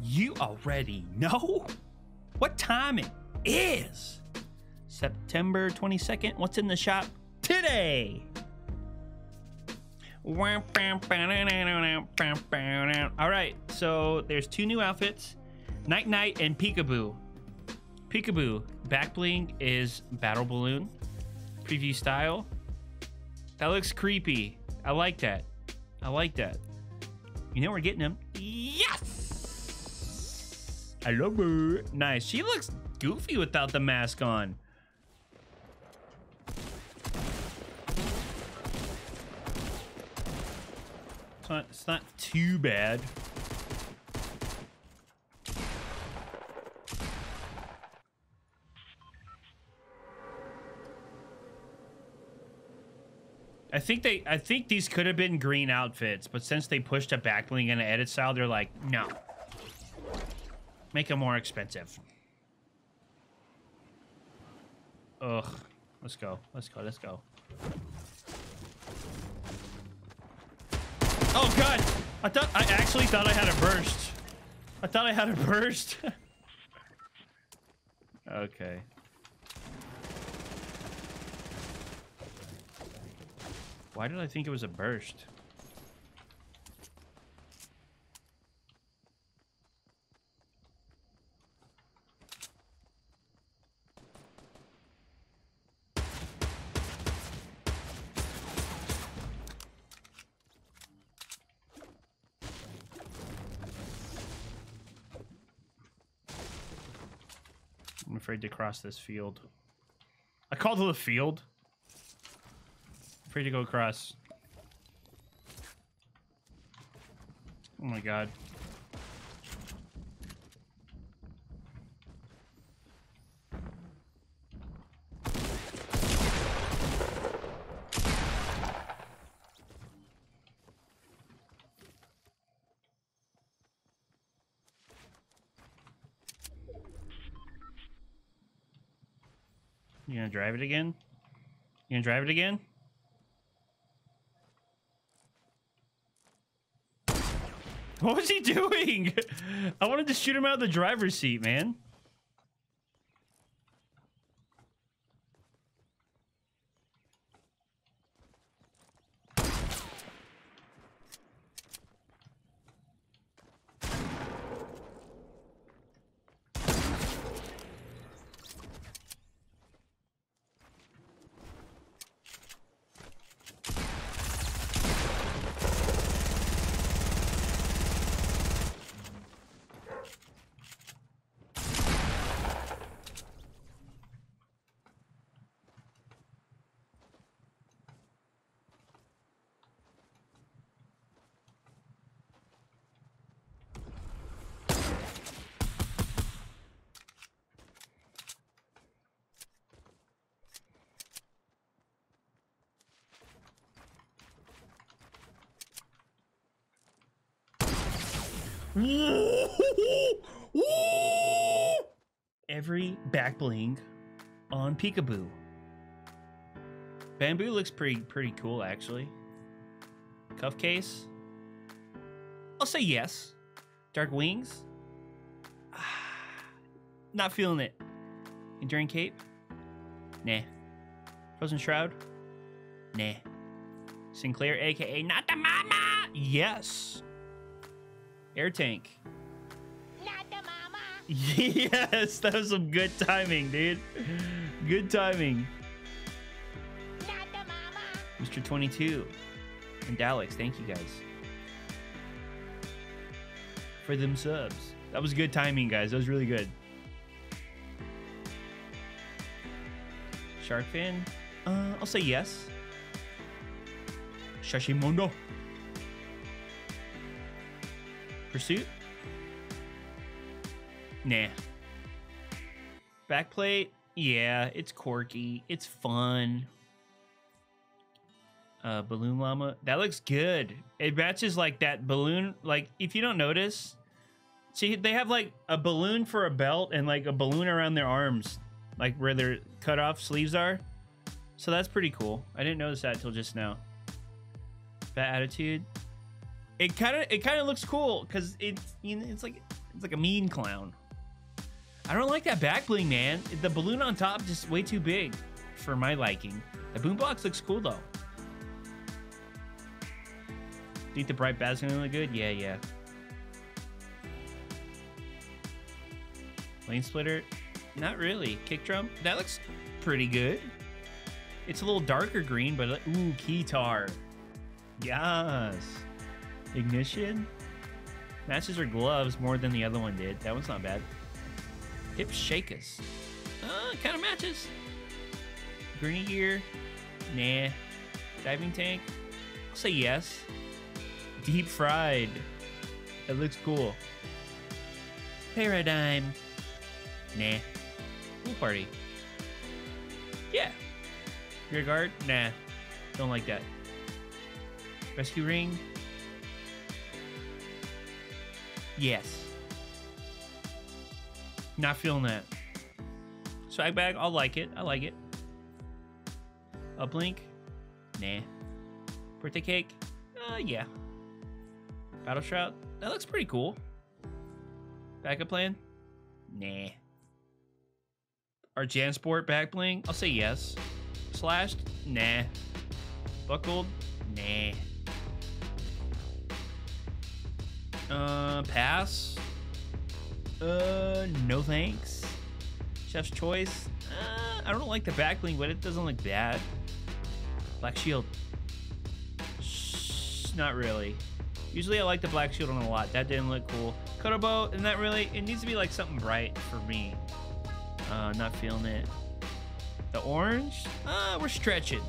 You already know what time it is. September 22nd. What's in the shop today? All right, so there's two new outfits, Night Night and Peekaboo. Peekaboo back bling is Battle Balloon preview style. That looks creepy. I like that. I like that. You know we're getting him. Yes! I love her. Nice. She looks goofy without the mask on. It's not too bad. I think these could have been green outfits, but since they pushed a backbling and an edit style, they're like, no. Make them more expensive. Ugh. Let's go. Let's go. Let's go. Oh god! I actually thought I had a burst. I thought I had a burst. Okay. Why did I think it was a burst? I'm afraid to cross this field. I called it a field. Afraid to go across. Oh my god. You gonna drive it again? You gonna drive it again? What was he doing? I wanted to shoot him out of the driver's seat, man. Every back bling on Peekaboo. Bamboo looks pretty cool actually. Cuff case. I'll say yes. Dark wings. Not feeling it. Enduring cape. Nah. Frozen shroud. Nah. Sinclair, aka Not the Mama. Yes. Air tank. Not the mama. Yes, that was some good timing, dude. Good timing. Not the mama. Mr. 22 and Daleks, thank you guys for them subs. That was good timing, guys. That was really good. Shark fin. I'll say yes. Shashimondo. Pursuit? Nah. Backplate? Yeah, it's quirky. It's fun. Balloon llama? That looks good. It matches like that balloon. Like, if you don't notice, see, they have like a balloon for a belt and like a balloon around their arms, like where their cut off sleeves are. So that's pretty cool. I didn't notice that till just now. fat attitude. It kind of looks cool because it's like a mean clown. I don't like that back bling, man. The balloon on top just way too big for my liking. The boombox looks cool though. Think the bright bass gonna look good? Yeah, yeah. Lane splitter? Not really. Kick drum? That looks pretty good. It's a little darker green, but ooh, keytar. Yes. Ignition? Matches her gloves more than the other one did. That one's not bad. Hip shakers. Kind of matches. Gurney gear? Nah. Diving tank? I'll say yes. Deep fried. That looks cool. Paradigm. Nah. Pool party. Yeah. Rear guard? Nah. Don't like that. Rescue ring? Yes. Not feeling that. Swag bag? I'll like it. I like it. Uplink? Nah. Birthday cake? Yeah. Battle shroud? That looks pretty cool. Backup plan? Nah. Our Jansport back bling? I'll say yes. Slashed? Nah. Buckled? Nah. Pass? No thanks. Chef's choice? I don't like the back bling, but it doesn't look bad. Black shield? Not really. Usually I like the black shield on a lot. That didn't look cool. Cuddle bow? And that really, it needs to be like something bright for me. Not feeling it. The orange? We're stretching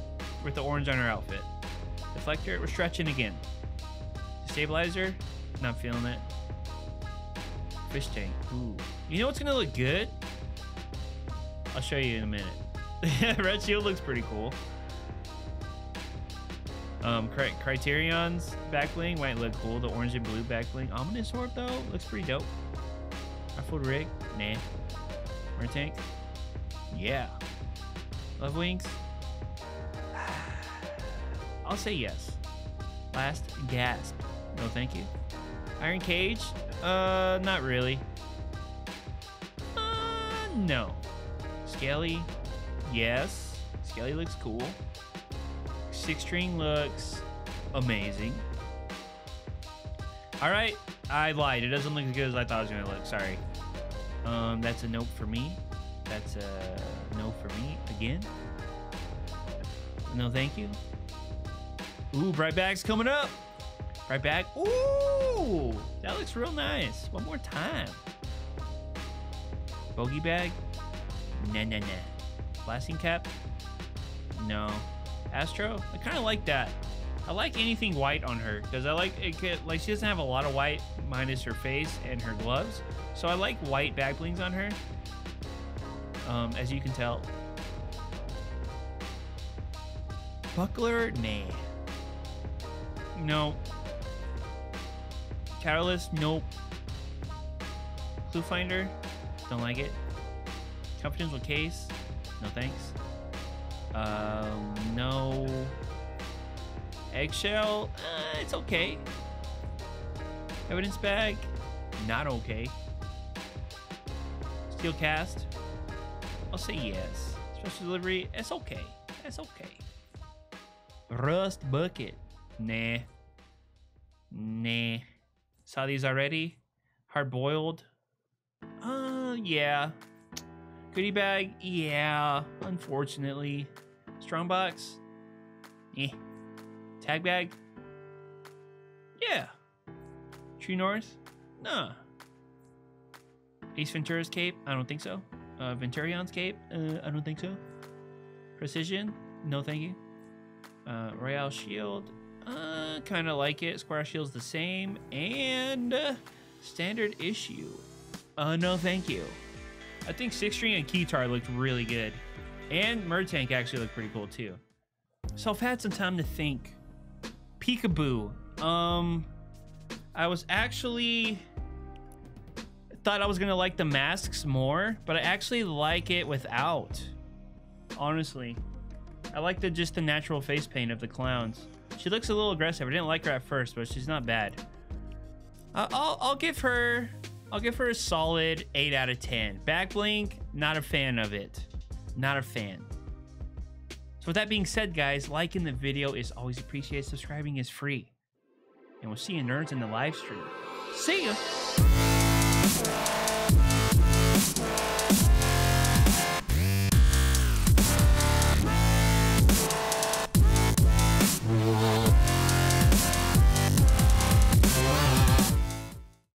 with the orange on our outfit. Deflector? We're stretching again. Stabilizer? Not feeling it. Fish tank? Ooh. You know what's gonna look good? I'll show you in a minute. Red shield looks pretty cool. Criterion's back bling might look cool. The orange and blue back bling. Ominous orb though? Looks pretty dope. Ruffled rig? Nah. Mer tank? Yeah. Love wings? I'll say yes. Last gasp? No thank you. Iron cage? Not really. No. Skelly? Yes. Skelly looks cool. Six string looks amazing. All right. I lied. It doesn't look as good as I thought it was going to look. Sorry. That's a nope for me. That's a no for me again. No thank you. Ooh, bright bag's coming up. Bright bag. Ooh, that looks real nice. One more time. Bogey bag. Nah, nah, nah. Blasting cap. No. Astro. I kind of like that. I like anything white on her because I like it. Like she doesn't have a lot of white, minus her face and her gloves. So I like white back blings on her. As you can tell. Buckler. Nah. No. Catalyst? Nope. Clue finder? Don't like it. Confidential case? No thanks. No. Eggshell? It's okay. Evidence bag? Not okay. Steel cast? I'll say yes. Special delivery? It's okay. That's okay. Rust bucket? Nah. Nah. Saw these already. Hard boiled. Yeah. Goodie bag. Yeah. Unfortunately. Strong box. Eh. Tag bag. Yeah. True North. Nah. Ace Ventura's cape. I don't think so. Venturion's cape. I don't think so. Precision. No, thank you. Royale shield. Kind of like it. Square shield's the same. And standard issue. No thank you. I think six string and keytar looked really good. And Mertank actually looked pretty cool too. So I've had some time to think. Peekaboo. I was actually thought I was gonna like the masks more, but I actually like it without. Honestly. I like the just the natural face paint of the clowns. She looks a little aggressive. I didn't like her at first, but she's not bad. I'll give her a solid 8 out of 10. Back blink, not a fan of it. Not a fan. So with that being said, guys, liking the video is always appreciated. Subscribing is free. And we'll see you nerds in the live stream. See ya!